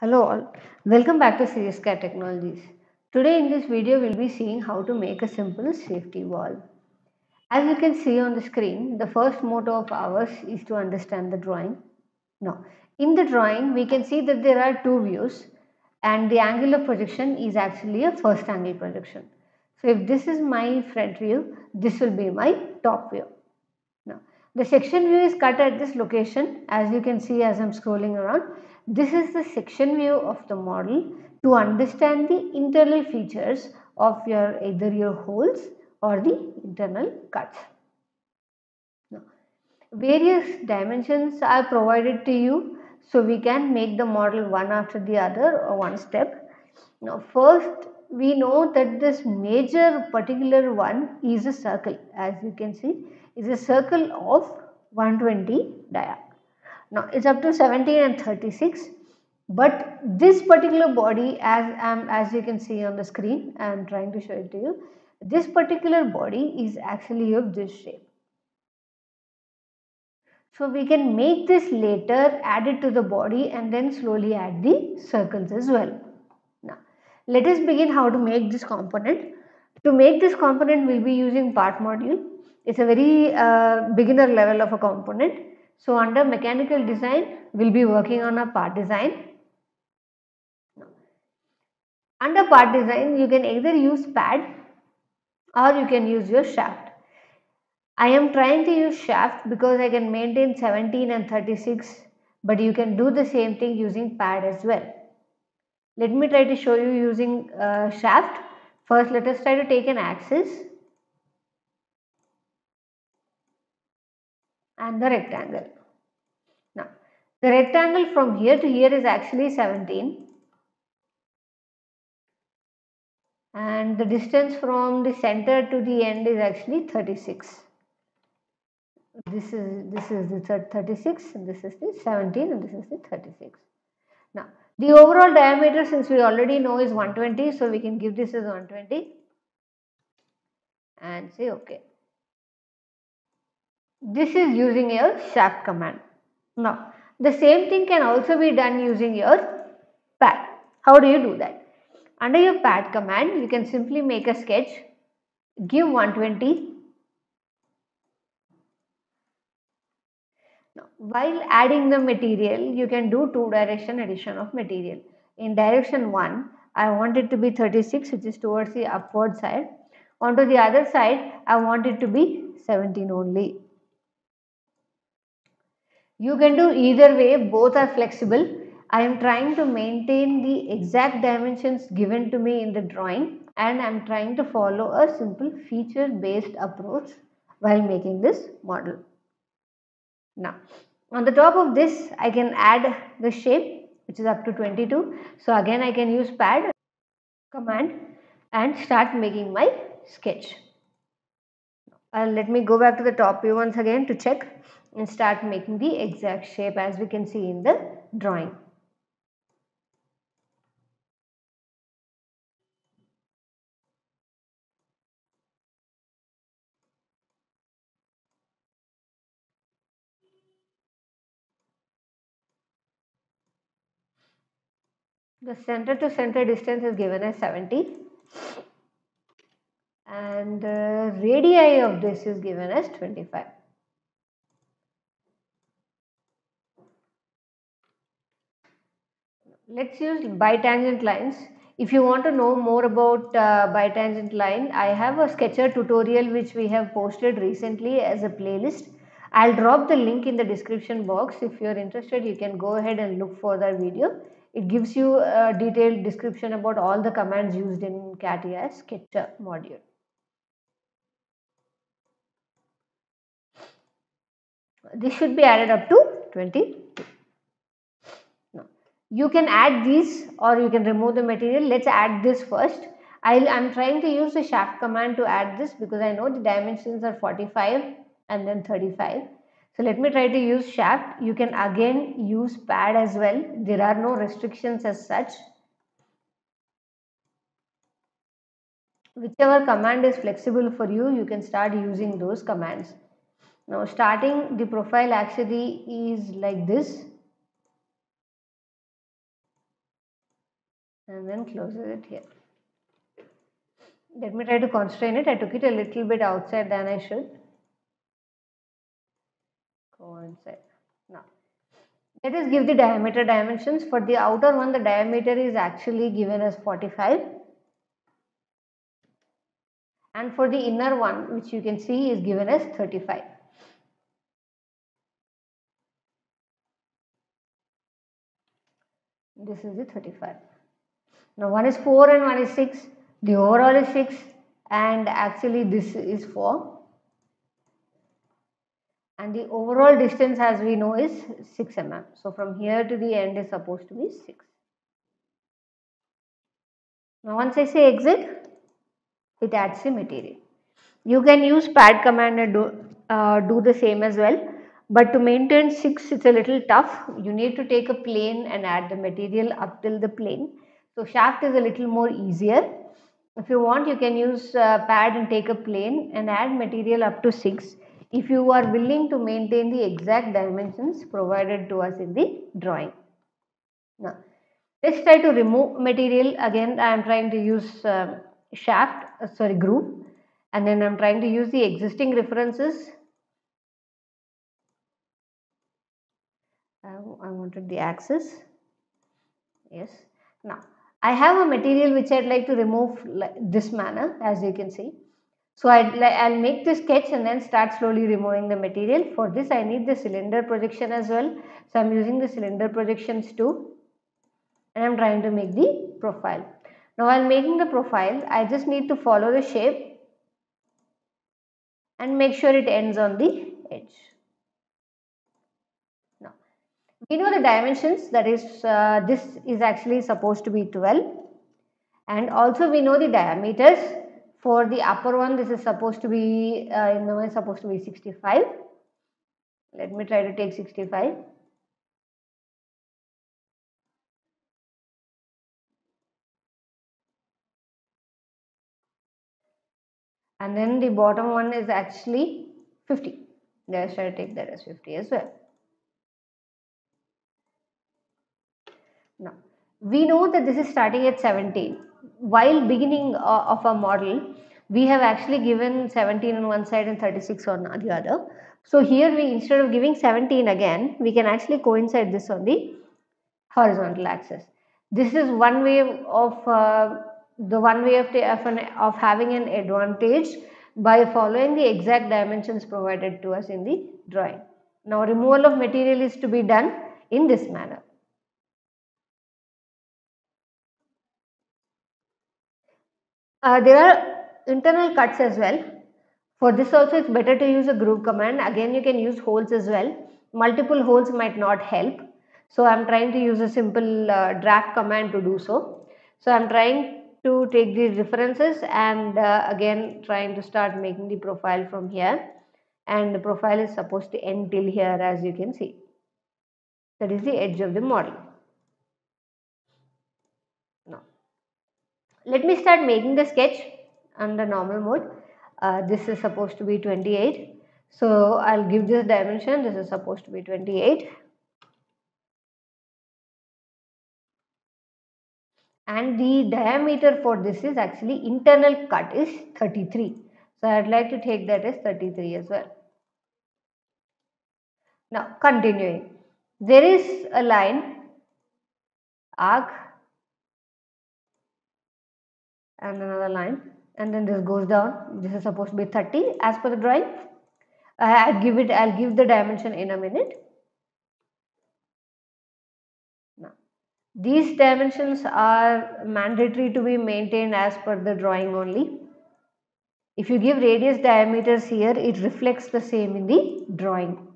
Hello all, welcome back to Serious Cat Technologies. Today in this video we'll be seeing how to make a simple safety valve. As you can see on the screen, the first motto of ours is to understand the drawing. Now, in the drawing we can see that there are two views and the angle of projection is actually a first angle projection. So if this is my front view, this will be my top view. Now, the section view is cut at this location. As you can see as I'm scrolling around, this is the section view of the model to understand the internal features of your either your holes or the internal cuts. Now, various dimensions are provided to you so we can make the model one after the other or one step. Now, first we know that this major particular one is a circle. As you can see, is a circle of 120 diameter. Now it's up to 17 and 36, but this particular body, as you can see on the screen, I am trying to show it to you. This particular body is actually of this shape. So we can make this later, add it to the body and then slowly add the circles as well. Now let us begin how to make this component. To make this component we will be using part module. It's a very beginner level of a component. So under mechanical design, we'll be working on a part design. Under part design, you can either use pad or you can use your shaft. I am trying to use shaft because I can maintain 17 and 36, but you can do the same thing using pad as well. Let me try to show you using shaft. First, let us try to take an axis and the rectangle. Now, the rectangle from here to here is actually 17, and the distance from the center to the end is actually 36. This is the 36, and this is the 17, and this is the 36. Now, the overall diameter, since we already know, is 120, so we can give this as 120 and say okay. This is using your shaft command. Now, the same thing can also be done using your pad. How do you do that? Under your pad command, you can simply make a sketch, give 120. Now, while adding the material, you can do two direction addition of material. In direction 1, I want it to be 36, which is towards the upward side. Onto the other side, I want it to be 17 only. You can do either way, both are flexible. I am trying to maintain the exact dimensions given to me in the drawing, and I am trying to follow a simple feature based approach while making this model. Now, on the top of this, I can add the shape, which is up to 22. So again, I can use pad command and start making my sketch. Let me go back to the top view once again to check and start making the exact shape as we can see in the drawing. The center to center distance is given as 70 and the radii of this is given as 25. Let's use bitangent lines. If you want to know more about bitangent line, I have a Sketcher tutorial which we have posted recently as a playlist. I'll drop the link in the description box. If you're interested, you can go ahead and look for that video. It gives you a detailed description about all the commands used in CATIA Sketcher module. This should be added up to 22. You can add these or you can remove the material. Let's add this first. I'm trying to use the shaft command to add this because I know the dimensions are 45 and then 35. So let me try to use shaft. You can again use pad as well. There are no restrictions as such. Whichever command is flexible for you, you can start using those commands. Now starting the profile actually is like this. and then closes it here. Let me try to constrain it. I took it a little bit outside than I should. Go inside. Now, let us give the diameter dimensions. For the outer one, the diameter is actually given as 45. And for the inner one, which you can see is given as 35. This is the 35. Now one is 4 and one is 6. The overall is 6 and actually this is 4. And the overall distance, as we know, is 6 mm. So from here to the end is supposed to be 6. Now once I say exit, it adds the material. You can use pad command and do the same as well. But to maintain 6, it's a little tough. You need to take a plane and add the material up till the plane. So shaft is a little more easier. If you want, you can use pad and take a plane and add material up to 6. If you are willing to maintain the exact dimensions provided to us in the drawing. Now, let's try to remove material. Again, I am trying to use groove. And then I am trying to use the existing references. I wanted the axis. Yes. Now, I have a material which I'd like to remove like this manner, as you can see. So I'll make the sketch and then start slowly removing the material. For this, I need the cylinder projection as well. So I'm using the cylinder projections too. And I'm trying to make the profile. Now while making the profile, I just need to follow the shape and make sure it ends on the edge. We know the dimensions, that is, this is actually supposed to be 12, and also we know the diameters. For the upper one, this is supposed to be 65. Let me try to take 65. And then the bottom one is actually 50. Let's try to take that as 50 as well. Now, we know that this is starting at 17. While beginning of our model, we have actually given 17 on one side and 36 on the other. So here we, instead of giving 17 again, we can actually coincide this on the horizontal axis. This is one way of having an advantage by following the exact dimensions provided to us in the drawing. Now removal of material is to be done in this manner. There are internal cuts as well. For this also, it's better to use a groove command. Again, you can use holes as well. Multiple holes might not help. So I'm trying to use a simple draft command to do so. So I'm trying to take the references and again trying to start making the profile from here. And the profile is supposed to end till here, as you can see. That is the edge of the model. Let me start making the sketch under normal mode. This is supposed to be 28. So I'll give this dimension. This is supposed to be 28. And the diameter for this is actually internal cut is 33. So I'd like to take that as 33 as well. Now continuing. There is a line, arc, and another line, and then this goes down. This is supposed to be 30 as per the drawing. I'll give the dimension in a minute. Now, these dimensions are mandatory to be maintained as per the drawing only. If you give radius diameters here, it reflects the same in the drawing.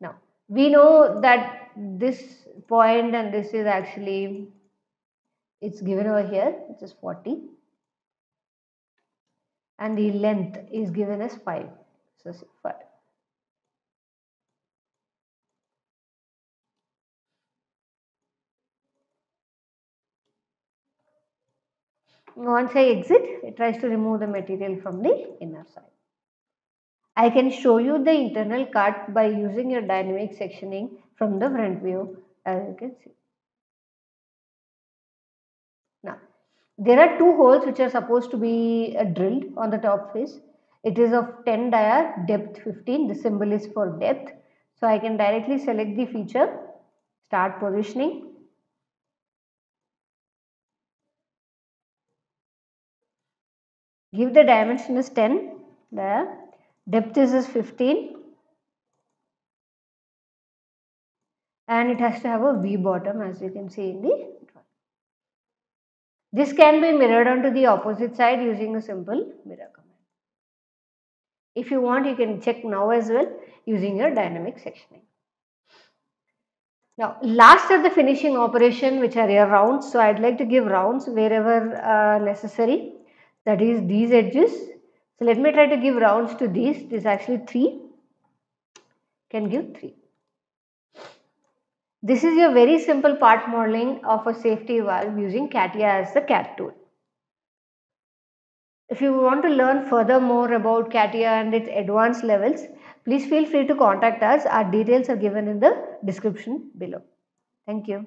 Now, we know that this point and this is actually, it's given over here, which is 40, and the length is given as 5. So 5. Once I exit, it tries to remove the material from the inner side. I can show you the internal cut by using your dynamic sectioning from the front view, as you can see. There are two holes which are supposed to be drilled on the top face. It is of 10 dia, depth 15. The symbol is for depth. So I can directly select the feature, start positioning. Give the dimension as 10 dia, depth is 15, and it has to have a V bottom, as you can see in the drawing. This can be mirrored onto the opposite side using a simple mirror command. If you want, you can check now as well using your dynamic sectioning. Now, last are the finishing operation, which are your rounds. So I'd like to give rounds wherever necessary, that is these edges. So let me try to give rounds to these. This is actually 3, can give 3. This is your very simple part modeling of a safety valve using CATIA as the CAT tool. If you want to learn further more about CATIA and its advanced levels, please feel free to contact us. Our details are given in the description below. Thank you.